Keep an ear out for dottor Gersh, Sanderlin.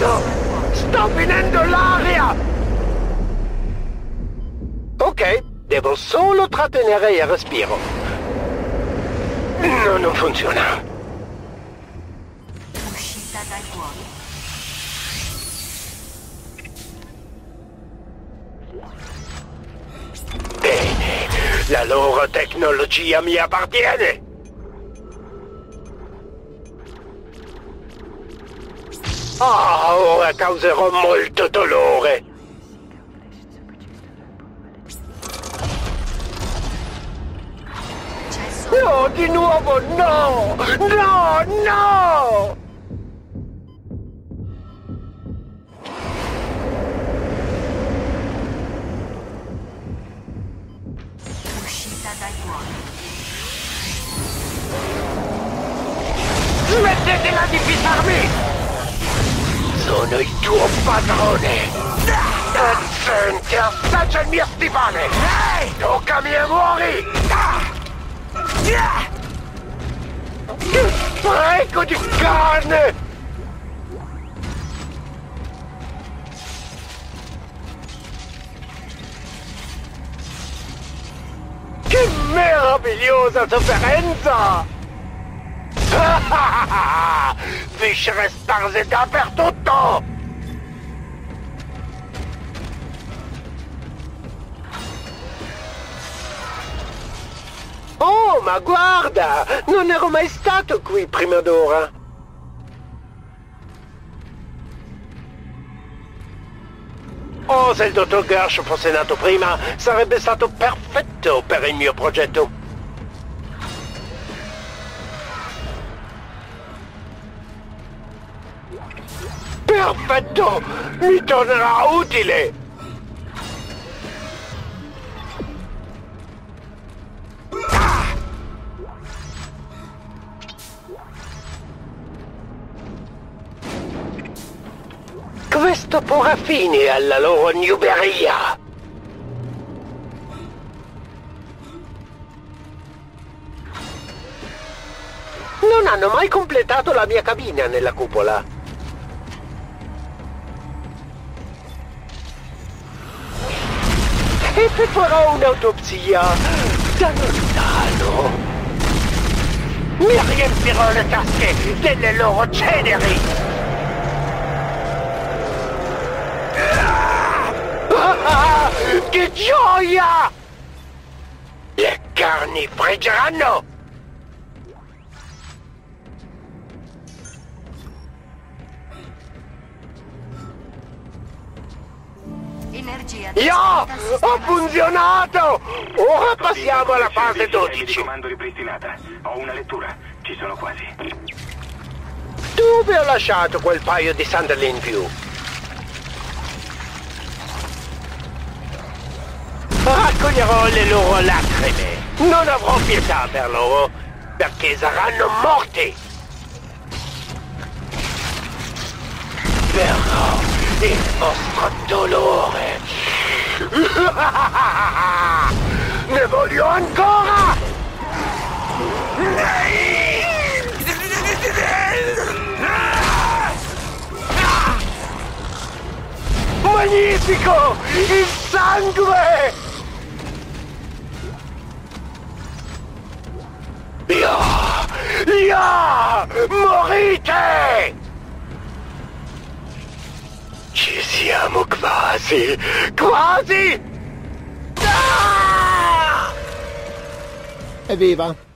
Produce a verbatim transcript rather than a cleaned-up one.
Comando! Sto finendo l'aria! Ok, devo solo trattenere il respiro. No, non funziona. Uscita dal cuore. La loro tecnologia mi appartiene! Ah, ora causerò molto dolore! No, di nuovo no! No, no! Smettetela di pisarmi! Sono il tuo padrone! Senti, assaggia il mio stivale! Ehi! Toccami e muori! Che spreco di carne! Che meravigliosa sofferenza! Fish esparzeta per tutto! Oh, ma guarda! Non ero mai stato qui prima d'ora! Oh, se il dottor Gersh fosse nato prima, sarebbe stato perfetto per il mio progetto! Perfetto! Mi tornerà utile! Ah! Questo porrà fine alla loro nubberia! Non hanno mai completato la mia cabina nella cupola! Farò un'autopsia da lontano. Mi riempirò le tasche delle loro ceneri. Ah, che gioia! Le carni frigeranno. Io! Ho funzionato! Ora passiamo alla fase dodici. Comando ripristinata. Ho una lettura. Ci sono quasi. Dove ho lasciato quel paio di Sanderlin in più? Raccoglierò le loro lacrime. Non avrò pietà per loro, perché saranno morti. Però il vostro dolore... Ne voglio ancora! Magnifico! Il sangue! Io! Io! Morite! Ci siamo quasi! Quasi! Ah! Evviva!